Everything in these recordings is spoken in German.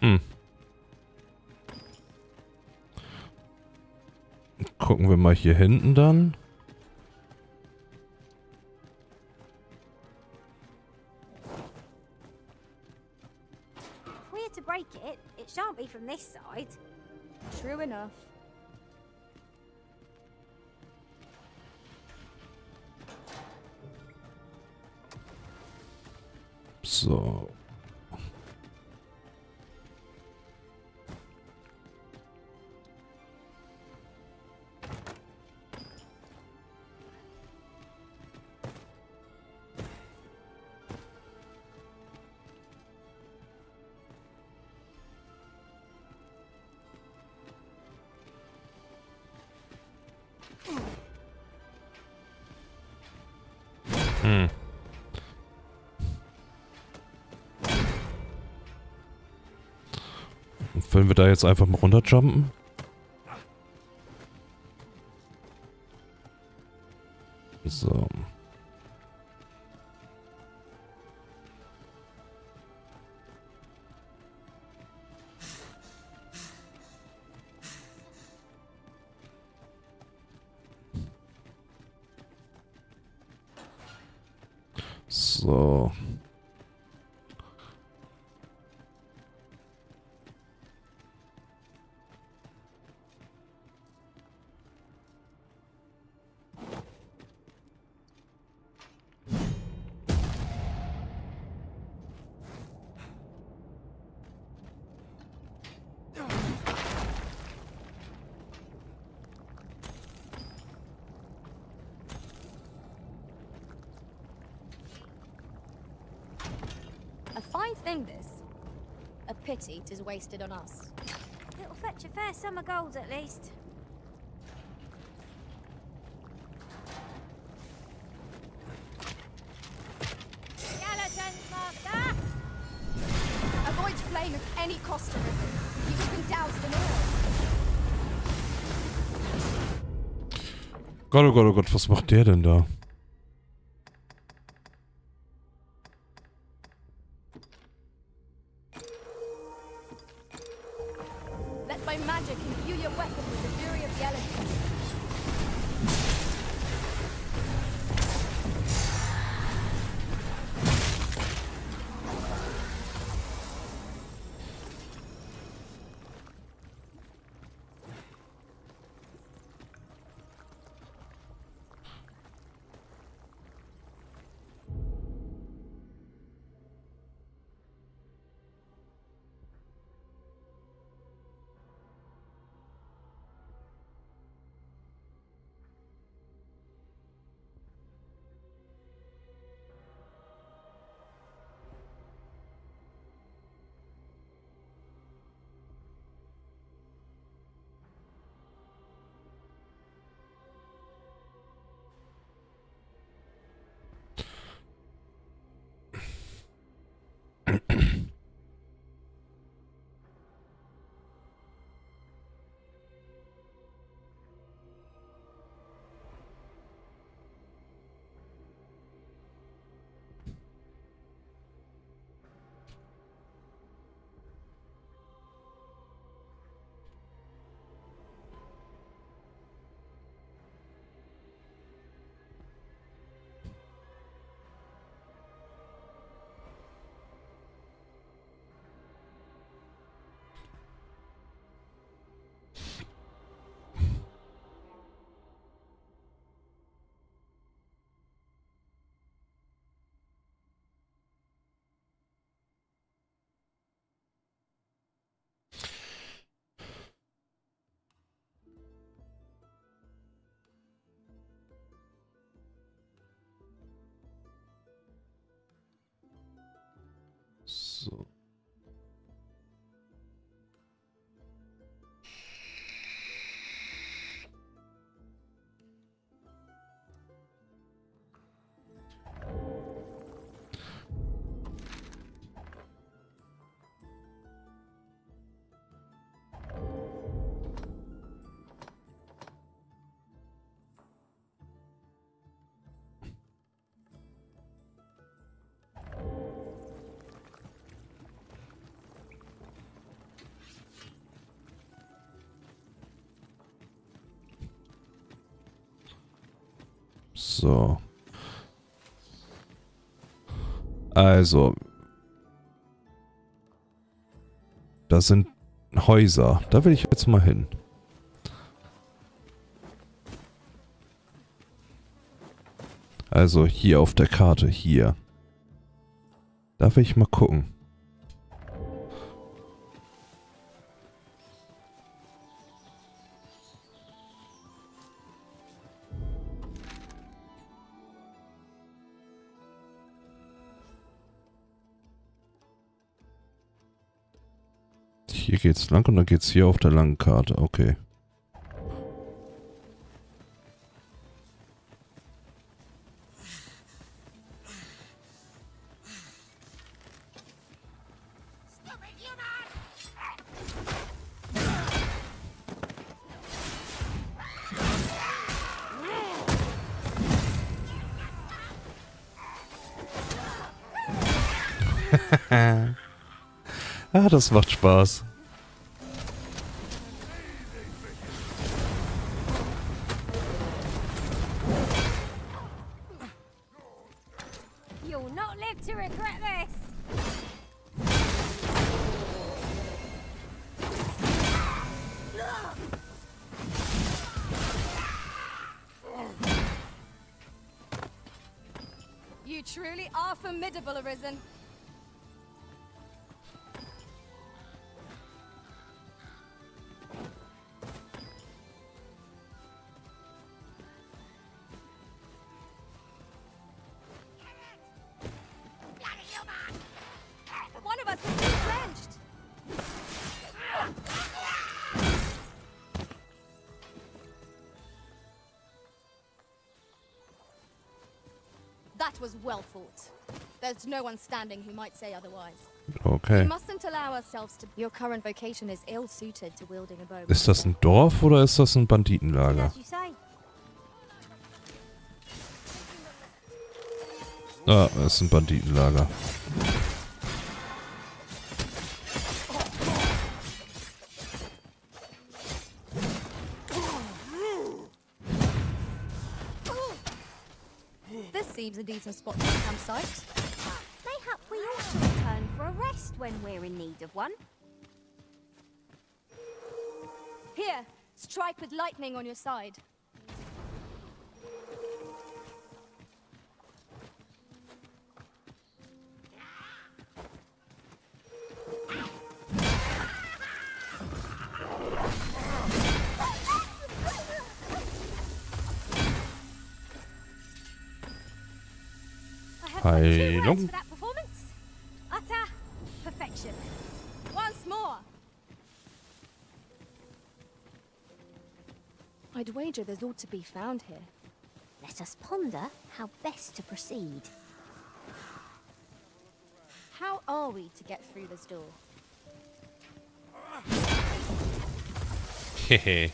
Hm. Gucken wir mal hier hinten dann. We're to break it. It shan't be from this side. True enough. So. Wenn wir da jetzt einfach mal runterjumpen? So. So. It is wasted on us. It'll fetch a fair sum of gold at least. Galadon's master! Avoid flame at any cost, Arisen. You've just been doused in oil. Gott, oh Gott, oh Gott, was macht der denn da? So. Also. Das sind Häuser. Da will ich jetzt mal hin. Also hier auf der Karte, hier. Da will ich mal gucken. Hier geht's lang und dann geht's hier auf der langen Karte. Okay. Ah, das macht Spaß. You truly are formidable, Arisen. Was well fought. There's no one standing who might say otherwise. Okay. We mustn't allow ourselves to. Your current vocation is ill suited to wielding a bow. Ist das ein Dorf oder ist das ein Banditenlager? Ah, es ist ein Banditenlager. A decent spot to campsite. Mayhap we ought to return for a rest when we're in need of one. Here, strike with lightning on your side. Heilung. I'd wager there's all to be found here. Let us ponder how best to proceed. How are we to get through this door? Hehe.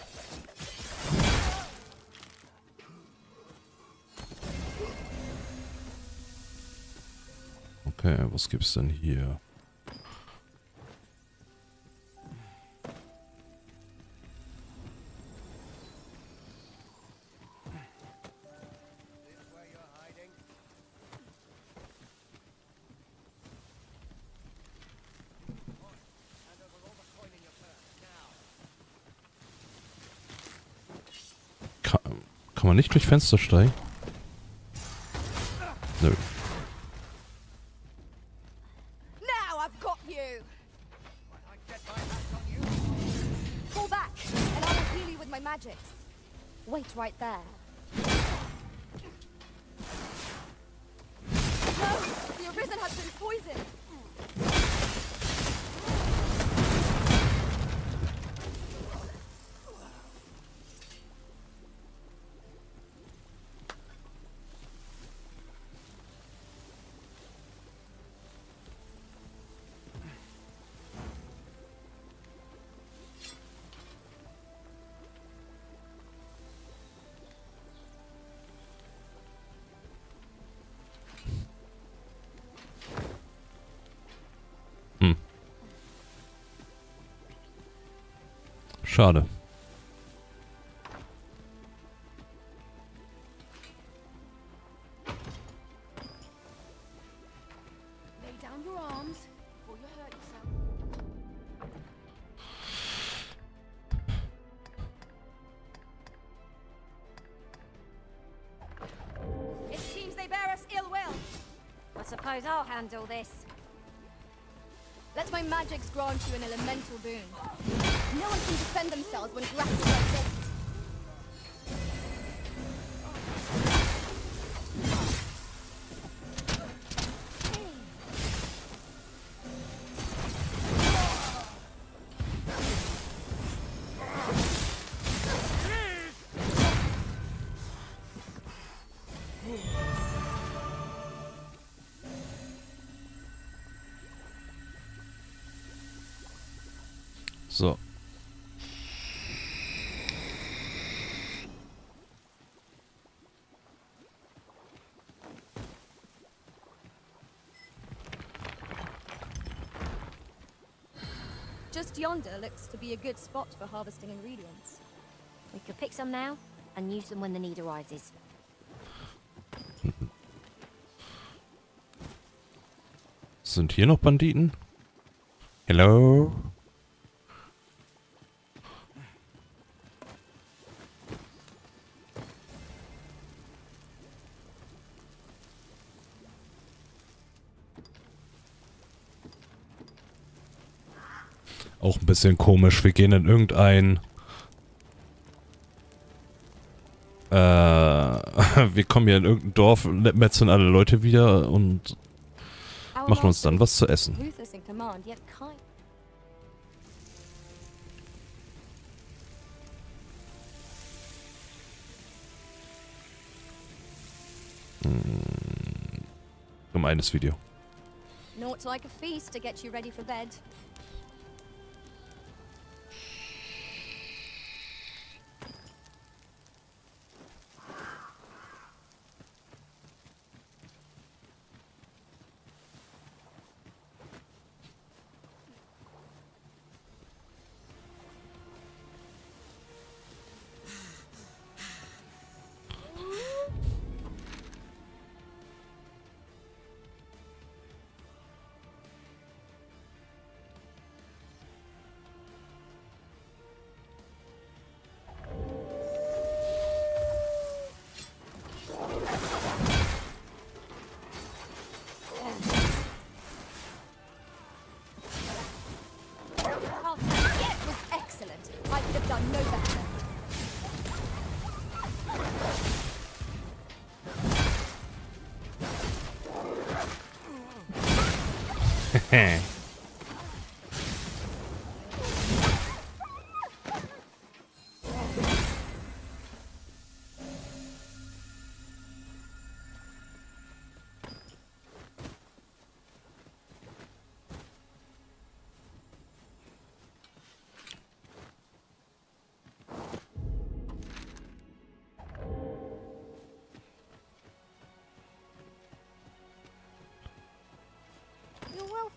Okay, was gibt's denn hier? Kann man nicht durch Fenster steigen? Nö. Wait right there. No, the Arisen has been poisoned. Schade. knows I'll handle this. Let my magics grant you an elemental boon. No one can defend themselves when grappled like this. So. Just yonder looks to be a good spot for harvesting ingredients. We could pick some now and use them when the need arises. Sind hier noch Banditen? Hello? Auch ein bisschen komisch. Wir gehen in irgendein... wir kommen hier in irgendein Dorf, metzeln alle Leute wieder und machen uns dann was zu essen. Gemeines Video. Not like a feast to get you ready for bed.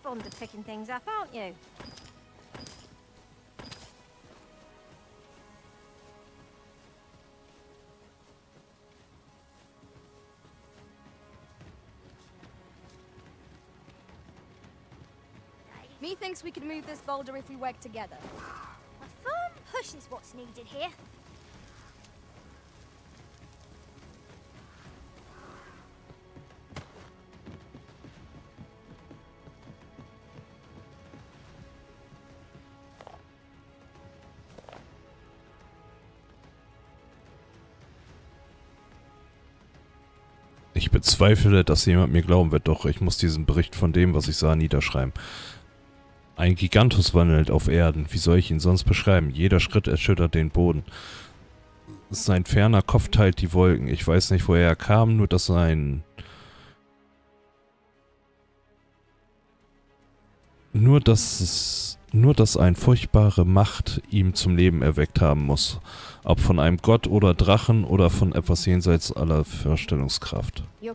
Fond of picking things up, aren't you? Methinks we could move this boulder if we work together. A firm push is what's needed here. Ich bezweifle, dass jemand mir glauben wird, doch ich muss diesen Bericht von dem, was ich sah, niederschreiben. Ein Gigantus wandelt auf Erden. Wie soll ich ihn sonst beschreiben? Jeder Schritt erschüttert den Boden. Sein ferner Kopf teilt die Wolken. Ich weiß nicht, woher er kam, nur dass eine furchtbare Macht ihm zum Leben erweckt haben muss. Ob von einem Gott oder Drachen oder von etwas jenseits aller Vorstellungskraft. Hm.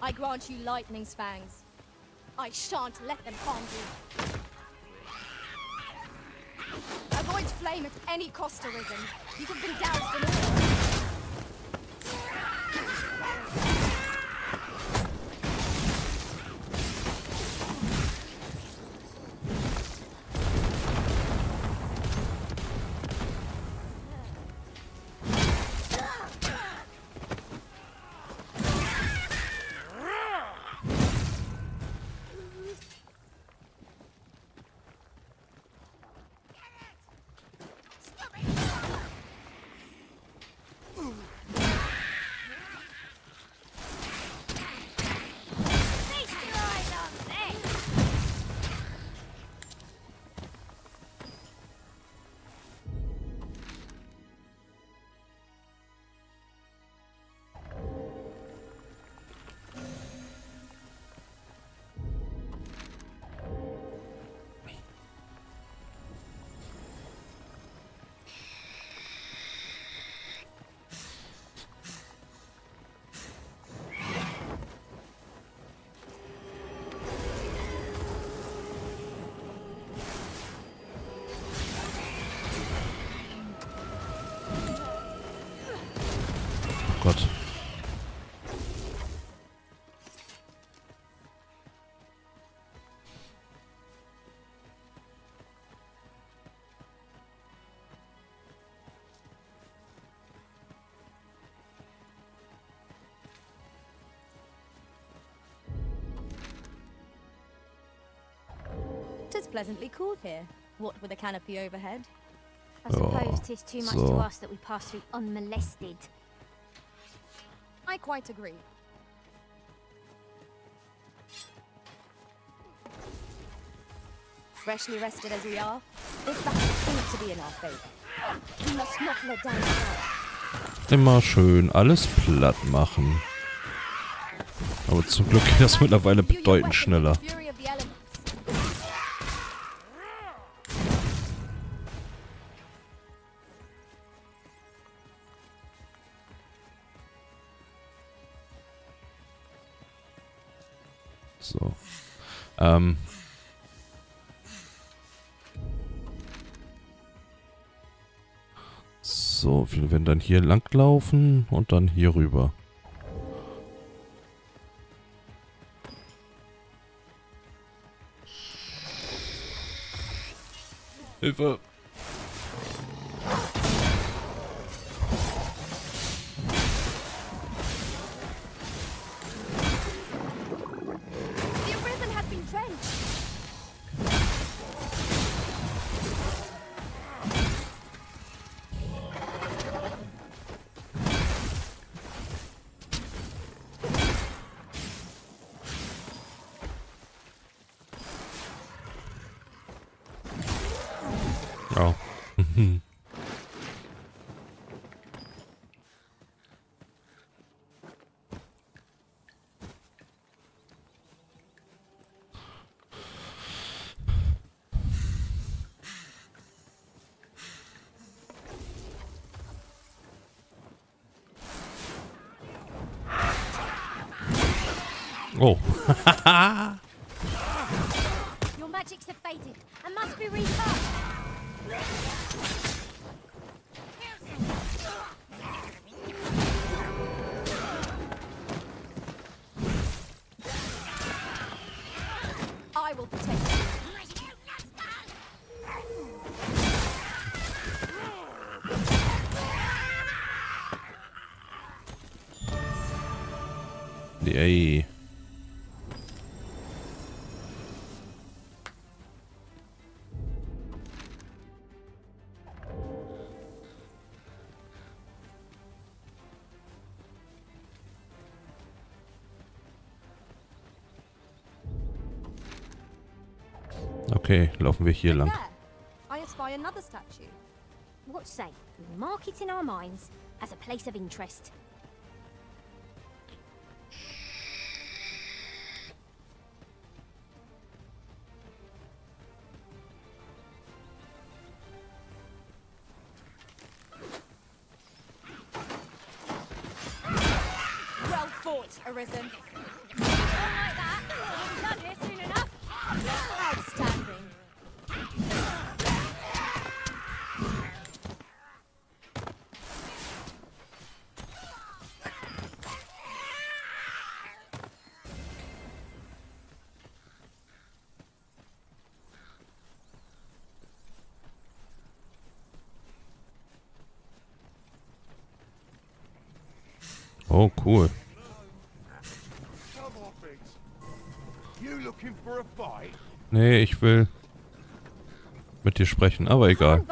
I grant you lightning's fangs. I shan't let them harm you. Avoid flame at any cost, Arisen. You have been doused in oil. Gott. It's pleasantly cool here. What with a canopy overhead? I suppose it is too much to ask that we pass through unmolested. I quite agree. Freshly rested as we are, this battle seems to be in our favor. We must not let down the guard. Immer schön alles platt machen. Aber zum Glück geht das mittlerweile bedeutend schneller. So. So, wir werden dann hier lang laufen und dann hier rüber. Hilfe! Oh. Oh. Your magics have faded and must be recast. I will protect you. Yay. Okay, laufen wir hier lang. I espy another statue. What say? We mark it in our minds as a place of interest. Well fought, Arisen. Not like that. We've done here soon enough. Outstanding. Oh, cool. Nee, ich will mit dir sprechen, aber egal.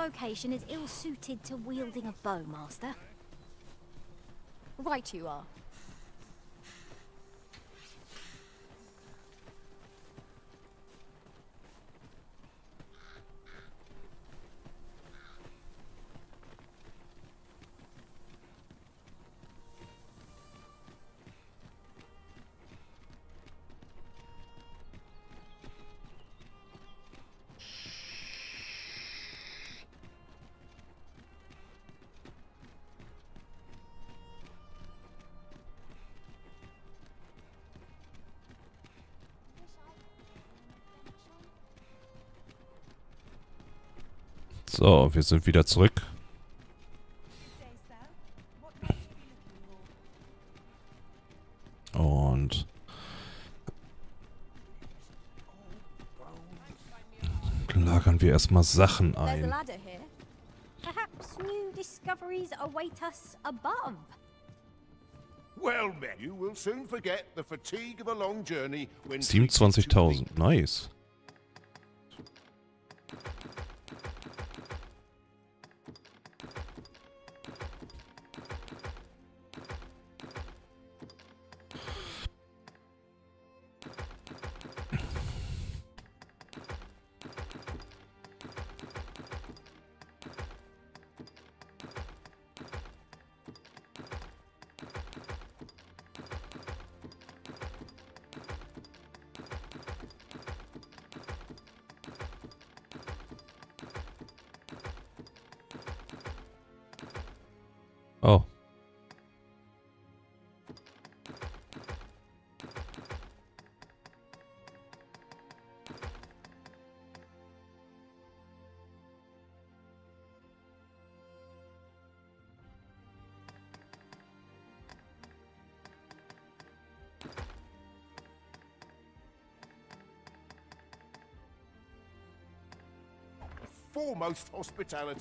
So, wir sind wieder zurück. erstmal Sachen ein. Perhaps new discoveries await us above. Well, men, you will soon forget the fatigue of a long journey when 27.000, nice. Oh. Foremost hospitality.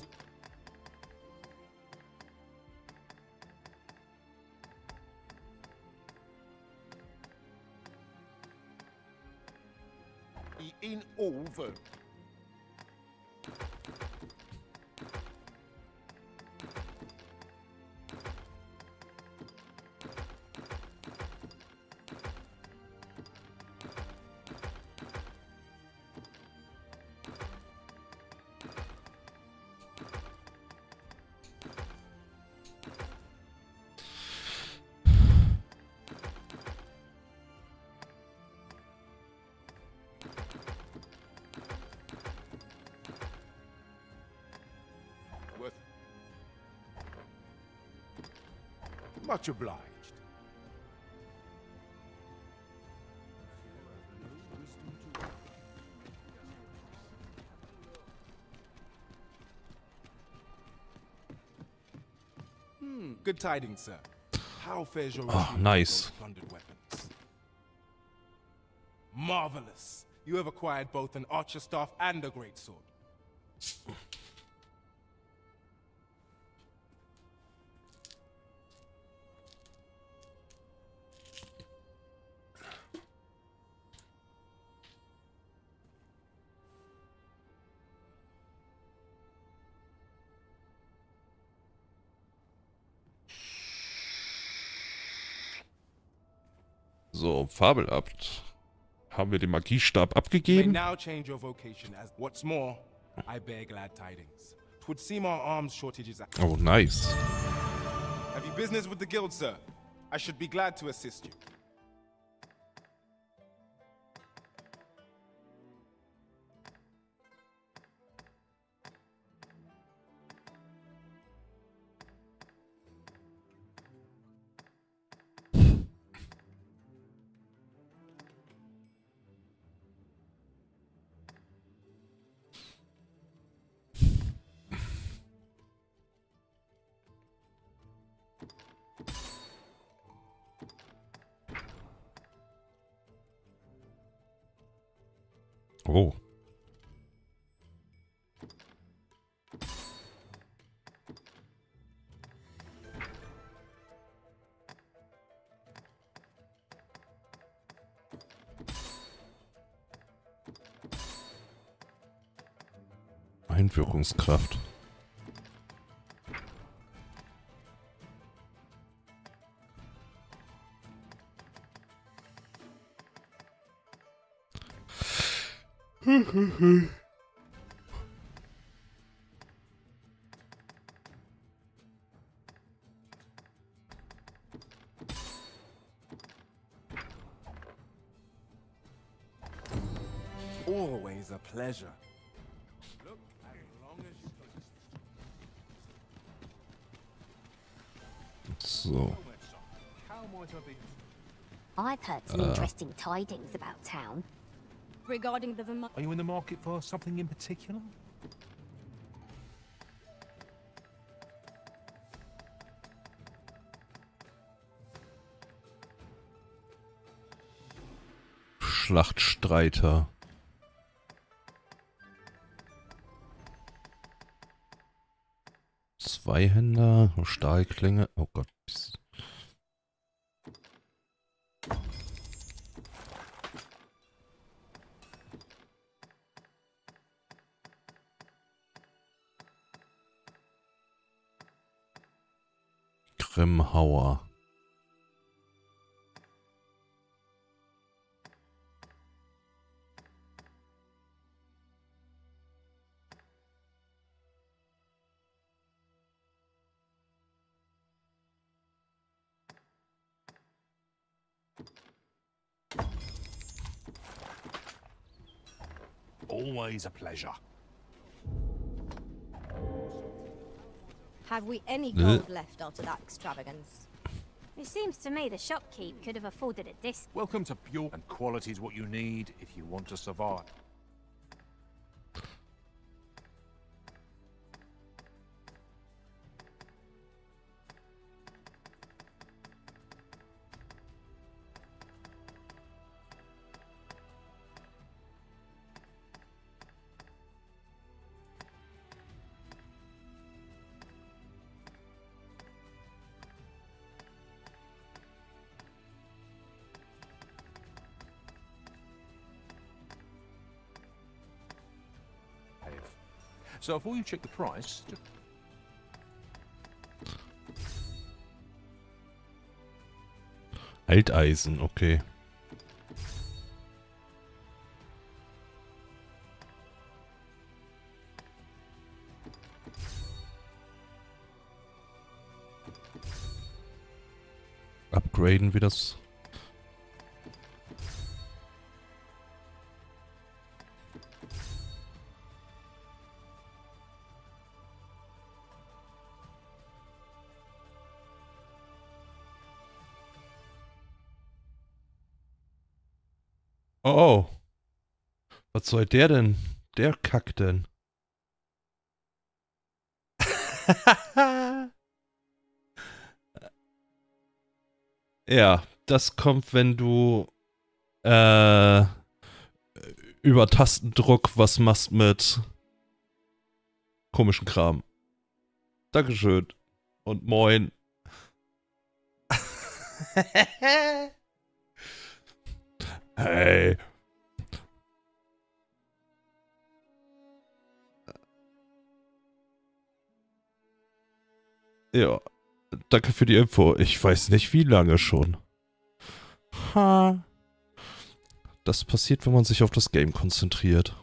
In all vote. Much obliged. Good tidings, sir. How fares your nice plundered weapons? Marvelous. You have acquired both an archer staff and a great sword. So, Fabelabt. Haben wir den Magiestab abgegeben? Oh, nice. Oh. Einwirkungskraft. Always a pleasure. Look, as long as you can. So. I've heard some interesting tidings about town. Regarding the Vermont. Are you in the market for something in particular? Schlachtstreiter. Zweihänder, Stahlklinge. Oh Gott. Grimmhauer. Always a pleasure. Have we any gold left after that extravagance? It seems to me the shopkeep could have afforded a discount. Welcome to Pure, and quality is what you need if you want to survive. So before you check the price, just... Alteisen, okay. Upgraden wir das. Oh, oh. Was soll der denn? Der Kack denn? Ja, das kommt, wenn du über Tastendruck was machst mit komischen Kram. Dankeschön. Und moin. Hey. Ja, danke für die Info. Ich weiß nicht, wie lange schon. Ha. Das passiert, wenn man sich auf das Game konzentriert.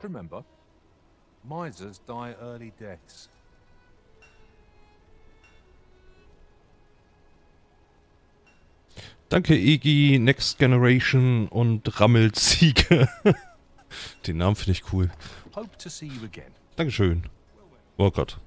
Remember, misers die early deaths. Danke, Iggy, Next Generation und Rammelziege. Den Namen finde ich cool. Dankeschön. Oh Gott.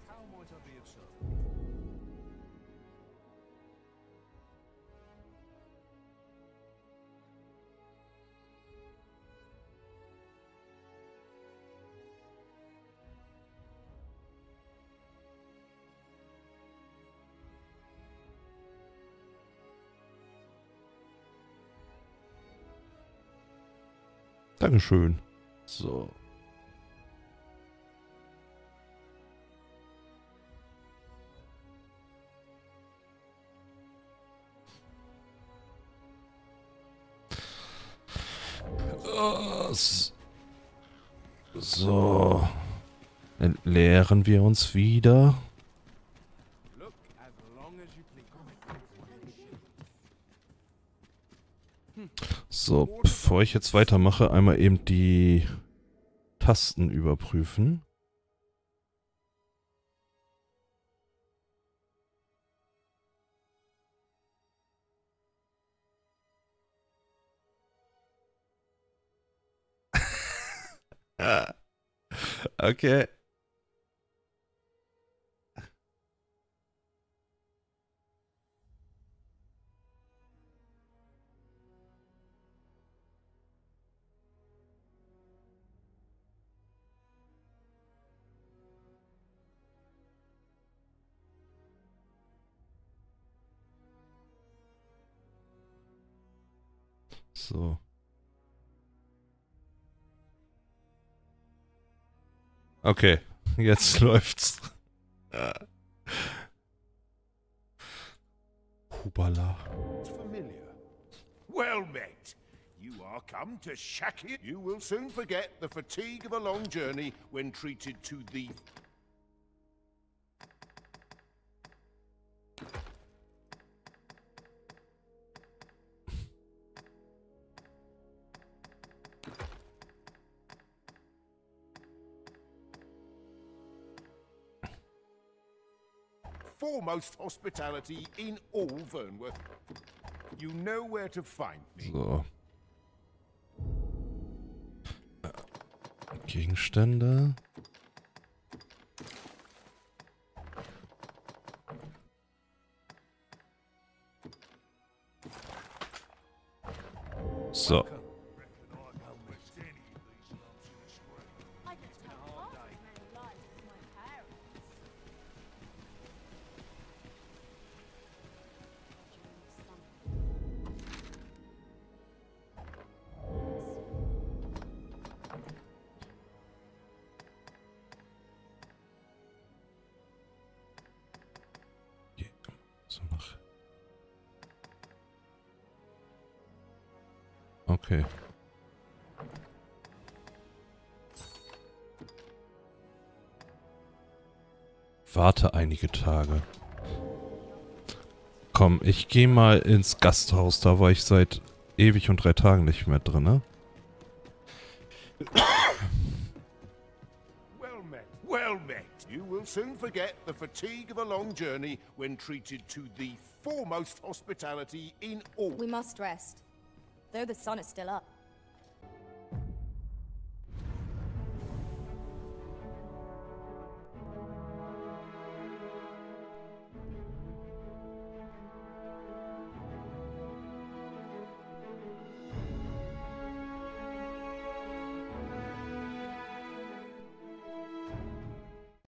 Dankeschön. So. So. Entleeren wir uns wieder. So, bevor ich jetzt weitermache, einmal eben die Tasten überprüfen. Okay. So. Okay, jetzt läuft's. Hubala. Well met. You are come to shack it. You will soon forget the fatigue of a long journey when treated to the... foremost hospitality in all Vernworth. You know where to find me. So. Gegenstände. So. Okay. Warte einige Tage. Komm, ich gehe mal ins Gasthaus. Da war ich seit ewig und 3 Tagen nicht mehr drin, ne? Well met, well met. You will soon forget the fatigue of a long journey when treated to the foremost hospitality in all. We must rest. Though the sun is still up.